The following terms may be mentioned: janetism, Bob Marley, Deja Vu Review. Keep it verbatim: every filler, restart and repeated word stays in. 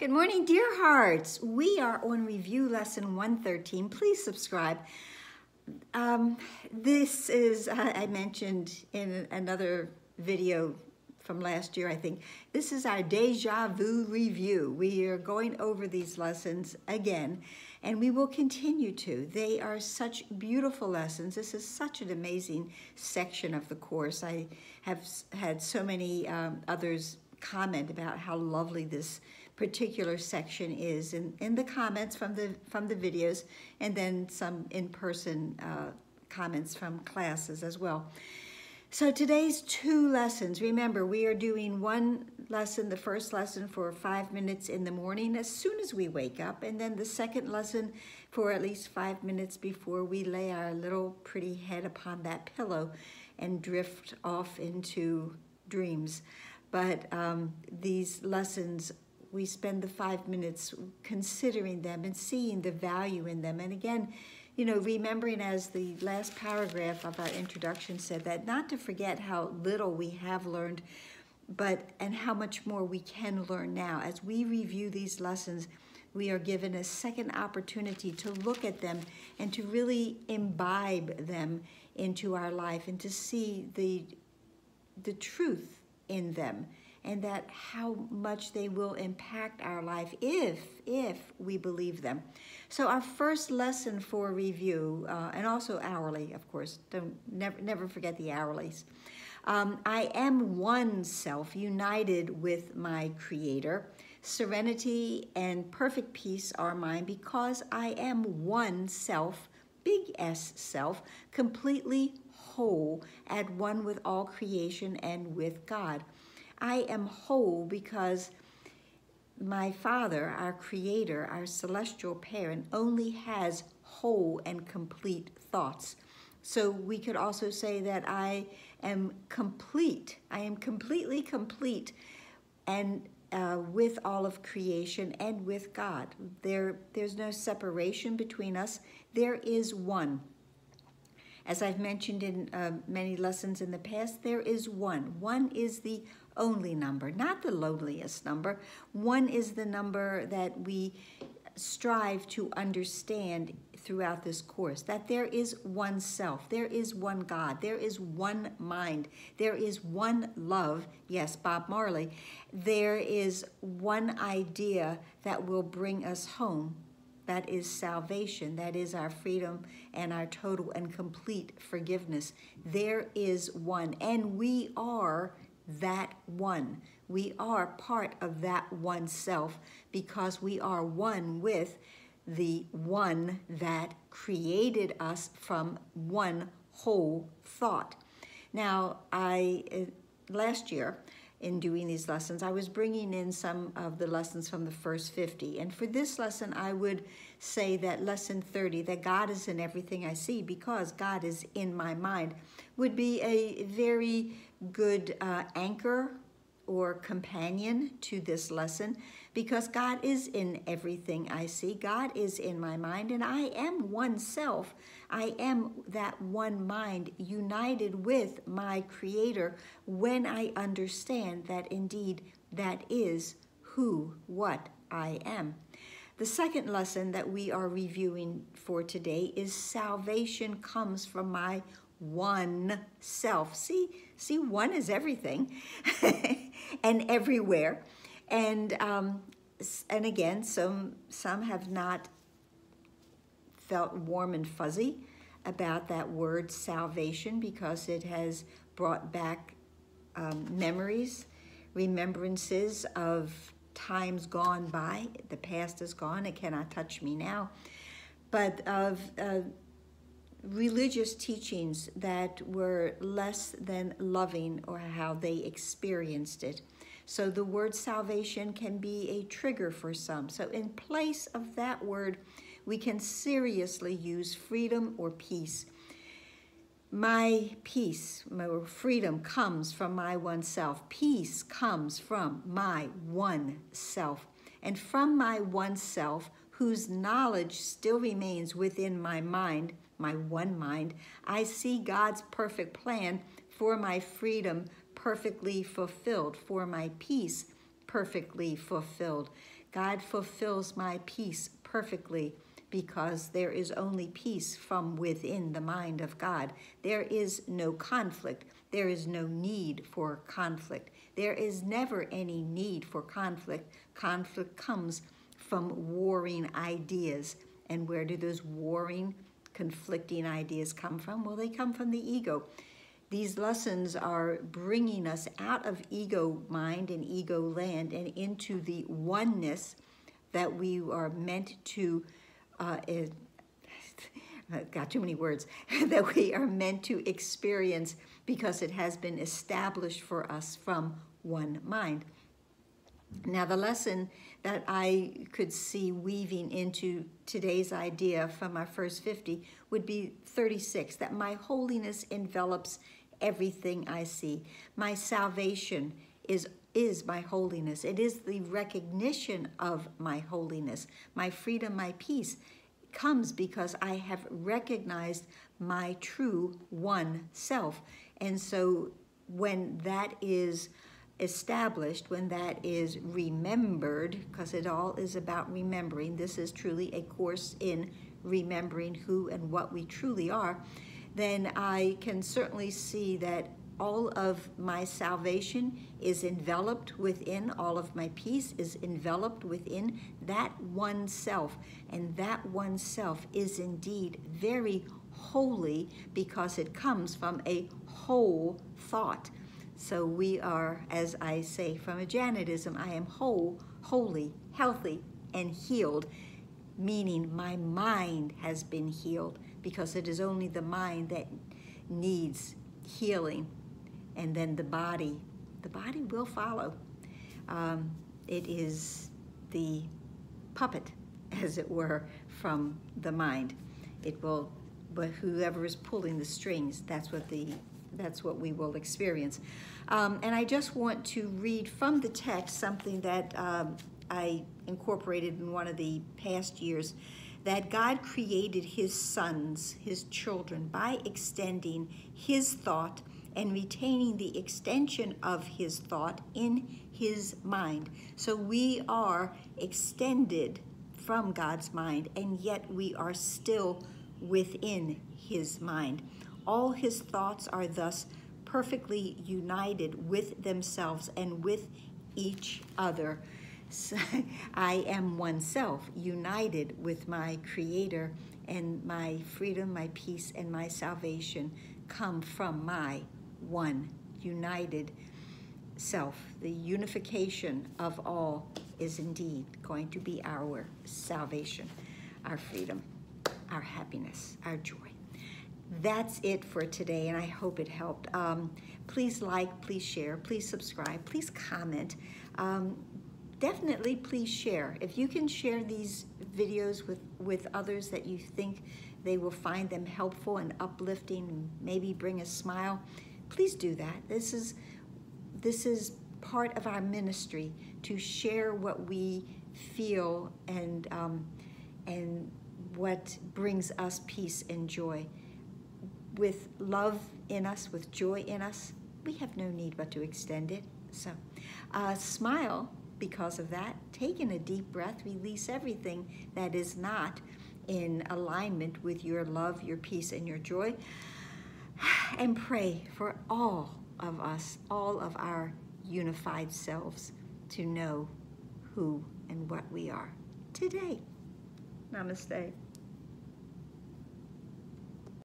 Good morning, dear hearts. We are on review lesson one thirteen. Please subscribe. Um, this is, I mentioned in another video from last year, I think, this is our Deja Vu Review. We are going over these lessons again, and we will continue to. They are such beautiful lessons. This is such an amazing section of the course. I have had so many um, others comment about how lovely this particular section is in, in the comments from the from the videos, and then some in-person uh, comments from classes as well. So today's two lessons, remember, we are doing one lesson, the first lesson for five minutes in the morning as soon as we wake up, and then the second lesson for at least five minutes before we lay our little pretty head upon that pillow and drift off into dreams. But um, these lessons, we spend the five minutes considering them and seeing the value in them. And again, you know, remembering, as the last paragraph of our introduction said, that not to forget how little we have learned, but and how much more we can learn now. As we review these lessons, we are given a second opportunity to look at them and to really imbibe them into our life and to see the, the truth in them, and that how much they will impact our life if, if we believe them. So our first lesson for review, uh, and also hourly, of course, don't never, never forget the hourlies. Um, I am one self united with my Creator. Serenity and perfect peace are mine because I am one self, big S self, completely whole, at one with all creation and with God. I am whole because my Father, our Creator, our celestial parent, only has whole and complete thoughts. So we could also say that I am complete. I am completely complete and uh, with all of creation and with God. There, there's no separation between us. There is one. As I've mentioned in uh, many lessons in the past, there is one. One is the only number, not the loneliest number. One is the number that we strive to understand throughout this course, that there is one self, there is one God, there is one mind, there is one love, yes, Bob Marley, there is one idea that will bring us home. That is salvation. That is our freedom and our total and complete forgiveness. There is one, and we are that one. We are part of that one self because we are one with the one that created us from one whole thought. Now, I last year, in doing these lessons, I was bringing in some of the lessons from the first fifty. And for this lesson, I would say that lesson thirty, that God is in everything I see because God is in my mind, would be a very good uh, anchor or companion to this lesson, because God is in everything I see. God is in my mind, and I am one self. I am that one mind united with my Creator when I understand that indeed that is who, what I am. The second lesson that we are reviewing for today is salvation comes from my one self. See, see, one is everything and everywhere. And um, and again, some some have not felt warm and fuzzy about that word salvation because it has brought back um, memories, remembrances of times gone by. The past is gone; it cannot touch me now. But of uh, religious teachings that were less than loving, or how they experienced it. So the word salvation can be a trigger for some. So in place of that word, we can seriously use freedom or peace. My peace, my freedom comes from my one self. Peace comes from my one self. And from my one self, whose knowledge still remains within my mind, my one mind, I see God's perfect plan for my freedom perfectly fulfilled, for my peace perfectly fulfilled. God fulfills my peace perfectly, because there is only peace from within the mind of God. There is no conflict. There is no need for conflict. There is never any need for conflict. Conflict comes from warring ideas. And where do those warring, conflicting ideas come from? Well, they come from the ego. These lessons are bringing us out of ego mind and ego land and into the oneness that we are meant to, uh, got too many words, that we are meant to experience, because it has been established for us from one mind. Now, the lesson that I could see weaving into today's idea from our first fifty would be thirty-six, that my holiness envelops everything I see. My salvation is, is my holiness. It is the recognition of my holiness. My freedom, my peace comes because I have recognized my true one self. And so when that is established, when that is remembered, because it all is about remembering, this is truly a course in remembering who and what we truly are, then I can certainly see that all of my salvation is enveloped within, all of my peace is enveloped within that one self. And that one self is indeed very holy, because it comes from a whole thought. So we are, as I say from a Janetism, I am whole, holy, healthy, and healed, meaning my mind has been healed, because it is only the mind that needs healing. And then the body, the body will follow. Um, it is the puppet, as it were, from the mind. It will, but whoever is pulling the strings, that's what the That's what we will experience. Um, and I just want to read from the text something that um, I incorporated in one of the past years, that God created his sons, his children, by extending his thought and retaining the extension of his thought in his mind. So we are extended from God's mind, and yet we are still within his mind. All his thoughts are thus perfectly united with themselves and with each other. So I am oneself, united with my Creator, and my freedom, my peace, and my salvation come from my one united self. The unification of all is indeed going to be our salvation, our freedom, our happiness, our joy. That's it for today, and I hope it helped. Um, please like, please share, please subscribe, please comment. Um, definitely please share. If you can share these videos with, with others that you think they will find them helpful and uplifting, and maybe bring a smile, please do that. This is, this is part of our ministry, to share what we feel and, um, and what brings us peace and joy. With love in us, with joy in us, we have no need but to extend it. So uh, smile because of that. Take in a deep breath, release everything that is not in alignment with your love, your peace, and your joy. And pray for all of us, all of our unified selves, to know who and what we are today. Namaste.